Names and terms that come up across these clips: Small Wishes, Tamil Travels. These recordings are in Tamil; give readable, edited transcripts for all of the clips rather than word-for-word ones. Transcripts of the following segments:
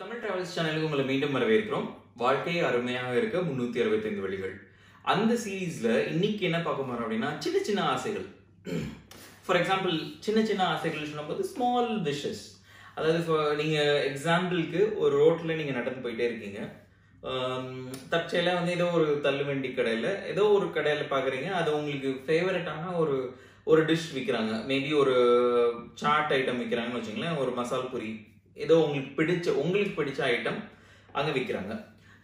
तमिल ट्रावल्स चैनल मीண்டும் வரவேற்கிறோம் வாழ்க்கை அருமையாக இருக்க 365 வழிகள் அந்த சீரிஸ்ல இன்னைக்கு என்ன பார்க்க போறோம் அப்படினா சின்ன சின்ன ஆசைகள் ஃபார் எக்ஸாம்பிள் சின்ன சின்ன ஆசைகள் சொல்லும்போது ஸ்மால் விஷஸ் அதாவது நீங்க எக்ஸாம்பிளுக்கு ஒரு ரோட்ல நீங்க நடந்து போயிட்டே இருக்கீங்க தற்செயலா வந்து ஏதோ ஒரு தள்ளுவண்டி கடையில ஏதோ ஒரு கடையில பாக்குறீங்க அது உங்களுக்கு ஃபேவரட்டான ஒரு ஒரு டிஷ் விக்கறாங்க மேபி ஒரு சாட் ஐட்டம் விக்கறாங்கன்னு வெச்சீங்களா ஒரு மசால் பூரி ஏதோ உங்களுக்கு பிடிச்ச ஐட்டம் அங்க விக்கறாங்க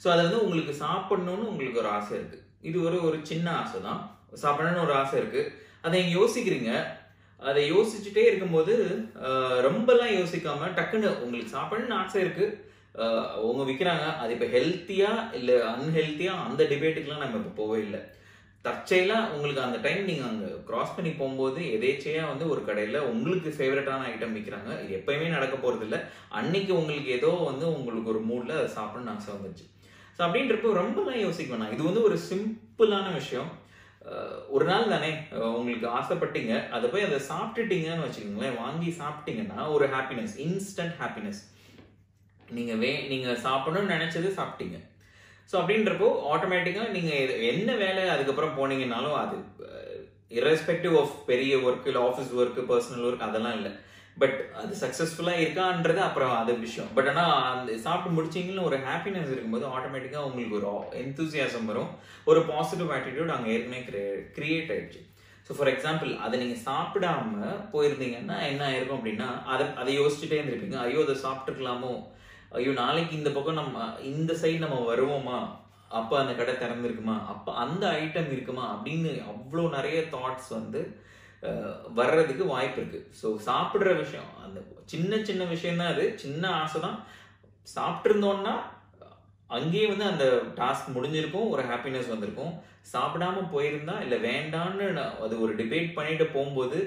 சோ அது வந்து உங்களுக்கு சாப்பிடணும்னு உங்களுக்கு ஒரு ஆசை இருக்கு இது ஒரு சின்ன ஆசை தான் சாப்பிடணும்னு ஒரு ஆசை இருக்கு அதை யோசிக்கிறீங்க அதை யோசிச்சிட்டே இருக்கும்போது ரொம்பலாம் யோசிக்காம டக்குன்னு உங்களுக்கு சாப்பிடணும்னு ஆசை இருக்கு அவங்க விக்கறாங்க அது இப்ப ஹெல்தியா இல்ல அன்ஹெல்தியா அந்த டிபேட்டுக்குலாம் நம்ம இப்ப போவே இல்ல தற்செயலா உங்களுக்கு அந்த டைம் நீங்க அங்க கிராஸ் பண்ணி போயும்போது எதேச்சையா வந்து ஒரு கடையில உங்களுக்கு ஃபேவரட்டான ஐட்டம் விக்கறாங்க இது எப்பவுமே நடக்க போறது இல்ல அன்னைக்கு உங்களுக்கு ஏதோ வந்து உங்களுக்கு ஒரு மூட்ல அதை சாப்பிடணும் ஆசை வந்துச்சு சோ அப்படின்றப்போ ரொம்பலாம் யோசிக்க வேணாம் இது வந்து ஒரு சிம்பிளான விஷயம் ஒரு நாள் தானே உங்களுக்கு ஆசைப்பட்டீங்க அதை போய் அதை சாப்பிட்டுட்டீங்கன்னு வச்சுக்கோங்களேன் வாங்கி சாப்பிட்டீங்கன்னா ஒரு ஹாப்பினஸ் இன்ஸ்டன்ட் ஹாப்பினஸ் நீங்க சாப்பிடணும்னு நினைச்சது சாப்பிட்டீங்க சோ அப்படின்றப்போ ஆட்டோமேட்டிக்கா நீங்க என்ன வேலை அதுக்கு அப்புறம் போனீங்கனாலும் அது இரெஸ்பெக்டிவ் ஆஃப் பெரிய வர்க் இல்ல ஆபீஸ் வர்க் पर्सनल வர்க் அதெல்லாம் இல்ல பட் அது சக்சஸ்ஃபுல்லா இருக்கான்றது அப்புறம் அது விஷயம் பட் ஆனா அந்த சாப்பிட்டு முடிச்சீங்கல ஒரு ஹாப்பினஸ் இருக்கும்போது ஆட்டோமேட்டிக்கா உங்களுக்கு ஒரு என்தூசியாசம் வரும் ஒரு பாசிட்டிவ் ஆட்டிட்யூட் அங்க ஏற்கனவே கிரியேட் ஆயிடுச்சு சோ ஃபார் எக்ஸாம்பிள் அத நீங்க சாப்பிடாம போயிருந்தீங்கன்னா என்ன ஆயிருக்கும் அப்படினா அதை யோசிச்சிட்டே இருந்திருப்பீங்க ஐயோ அத சாப்பிட்டுக்கலாமோ ஐயோ நாளைக்கு இந்த பக்கம் நம்ம இந்த சைடு நம்ம வருவோமா அப்ப அந்த கடை திறந்திருக்குமா அப்ப அந்த ஐட்டம் இருக்குமா அப்படின்னு அவ்வளோ நிறைய தாட்ஸ் வந்து வர்றதுக்கு வாய்ப்பு இருக்கு ஸோ சாப்பிட்ற விஷயம் அந்த சின்ன சின்ன விஷயம் தான் அது சின்ன ஆசை தான் சாப்பிட்டு இருந்தோம்னா அங்கேயே வந்து அந்த டாஸ்க் முடிஞ்சிருக்கும் ஒரு ஹாப்பினஸ் வந்திருக்கும் சாப்பிடாம போயிருந்தா இல்ல வேண்டான்னு அது ஒரு டிபேட் பண்ணிட்டு போகும்போது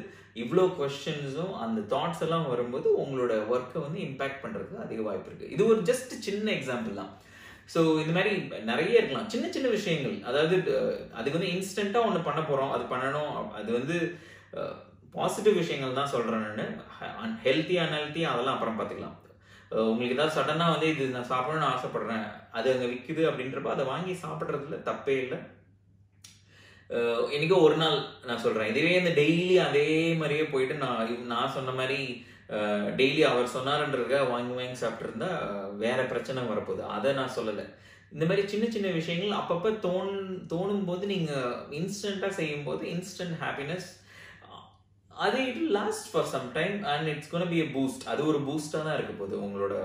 இவ்வளோ கொஸ்டின்ஸும் அந்த தாட்ஸ் எல்லாம் வரும்போது உங்களோட ஒர்க்கை வந்து இம்பாக்ட் பண்றதுக்கு அதிக வாய்ப்பு இருக்கு இது ஒரு ஜஸ்ட் சின்ன எக்ஸாம்பிள் தான் ஸோ இந்த மாதிரி நிறைய இருக்கலாம் சின்ன சின்ன விஷயங்கள் அதாவது அதுக்கு வந்து இன்ஸ்டன்டா ஒன்று பண்ண போறோம் அது பண்ணணும் அது வந்து பாசிட்டிவ் விஷயங்கள் தான் சொல்றேன் நான் ஹெல்த்தி அன்ஹெல்த்தி அதெல்லாம் அப்புறம் பார்த்துக்கலாம் உங்களுக்கு ஏதாவது சடனா வந்து இது நான் சாப்பிடணும்னு ஆசைப்படுறேன் அது அங்க விக்குது அப்படின்றப்ப அதை வாங்கி சாப்பிட்றதுல தப்பே இல்லை எனக்கோ ஒரு நாள் நான் சொல்றேன் இதுவே இந்த டெய்லி அதே மாதிரியே போயிட்டு நான் சொன்ன மாதிரி டெய்லி அவர் சொன்னாருன்றத வாங்கி சாப்பிட்டுருந்தா வேற பிரச்சனை வரப்போகுது அதை நான் சொல்லலை இந்த மாதிரி சின்ன சின்ன விஷயங்கள் அப்பப்ப தோணும் போது நீங்க இன்ஸ்டன்டா செய்யும் போது இன்ஸ்டன்ட் ஹாப்பினஸ் அது it last for some time and it's gonna be a boost அது ஒரு பூஸ்டா தான் இருக்க போகுது உங்களோட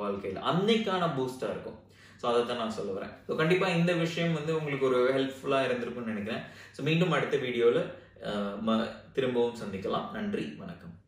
வாழ்க்கையில அன்னைக்கான பூஸ்டா இருக்கும் ஸோ அதை தான் நான் சொல்ல வரேன் ஸோ கண்டிப்பா இந்த விஷயம் வந்து உங்களுக்கு ஒரு ஹெல்ப்ஃபுல்லா இருந்திருக்கும்னு நினைக்கிறேன் ஸோ மீண்டும் அடுத்த வீடியோல திரும்பவும் சந்திக்கலாம் நன்றி வணக்கம்